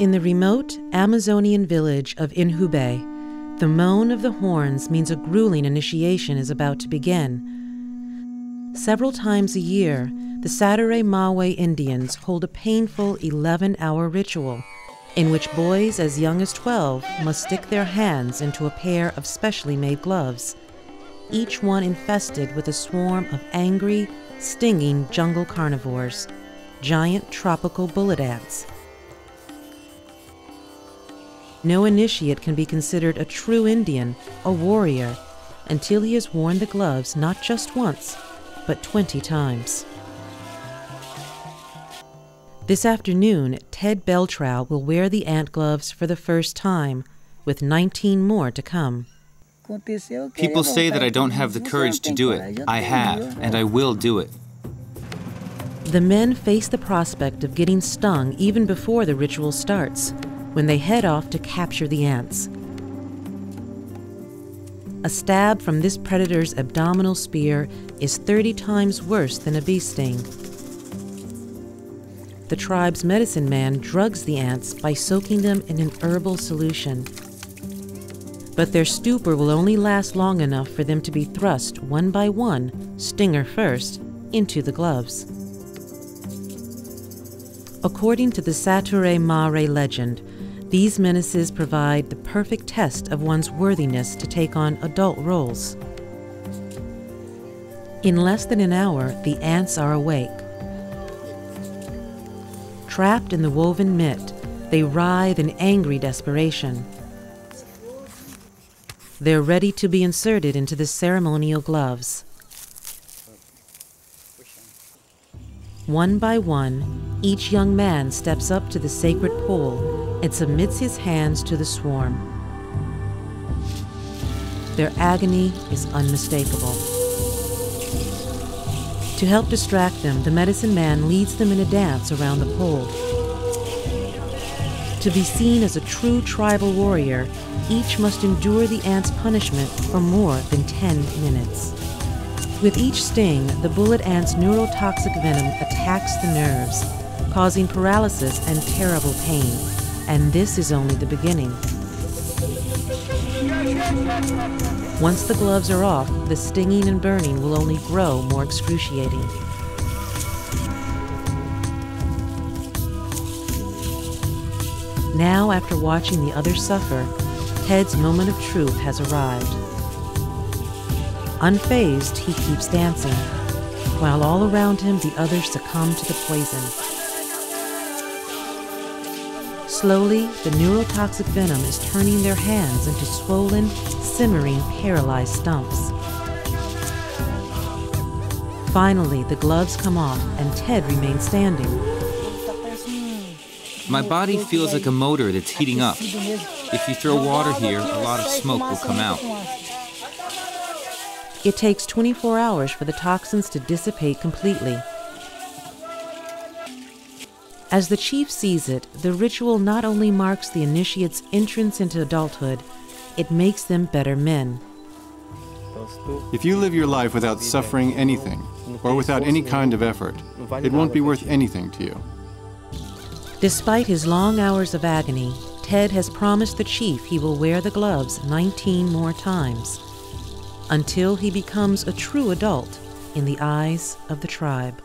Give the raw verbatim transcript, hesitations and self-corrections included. In the remote Amazonian village of Inhube, the moan of the horns means a grueling initiation is about to begin. Several times a year, the Sateré-Mawé Indians hold a painful eleven-hour ritual in which boys as young as twelve must stick their hands into a pair of specially made gloves, each one infested with a swarm of angry, stinging jungle carnivores, giant tropical bullet ants. No initiate can be considered a true Indian, a warrior, until he has worn the gloves not just once, but twenty times. This afternoon, Ted Beltrao will wear the ant gloves for the first time, with nineteen more to come. People say that I don't have the courage to do it. I have, and I will do it. The men face the prospect of getting stung even before the ritual starts, when they head off to capture the ants. A stab from this predator's abdominal spear is thirty times worse than a bee sting. The tribe's medicine man drugs the ants by soaking them in an herbal solution. But their stupor will only last long enough for them to be thrust one by one, stinger first, into the gloves. According to the Sateré-Mawé legend, these menaces provide the perfect test of one's worthiness to take on adult roles. In less than an hour, the ants are awake. Trapped in the woven mitt, they writhe in angry desperation. They're ready to be inserted into the ceremonial gloves. One by one, each young man steps up to the sacred pole and submits his hands to the swarm. Their agony is unmistakable. To help distract them, the medicine man leads them in a dance around the pole. To be seen as a true tribal warrior, each must endure the ant's punishment for more than ten minutes. With each sting, the bullet ant's neurotoxic venom attacks the nerves, causing paralysis and terrible pain. And this is only the beginning. Once the gloves are off, the stinging and burning will only grow more excruciating. Now, after watching the others suffer, Ted's moment of truth has arrived. Unfazed, he keeps dancing, while all around him the others succumb to the poison. Slowly, the neurotoxic venom is turning their hands into swollen, simmering, paralyzed stumps. Finally, the gloves come off and Ted remains standing. My body feels like a motor that's heating up. If you throw water here, a lot of smoke will come out. It takes twenty-four hours for the toxins to dissipate completely. As the chief sees it, the ritual not only marks the initiate's entrance into adulthood, it makes them better men. If you live your life without suffering anything, or without any kind of effort, it won't be worth anything to you. Despite his long hours of agony, Ted has promised the chief he will wear the gloves nineteen more times, until he becomes a true adult in the eyes of the tribe.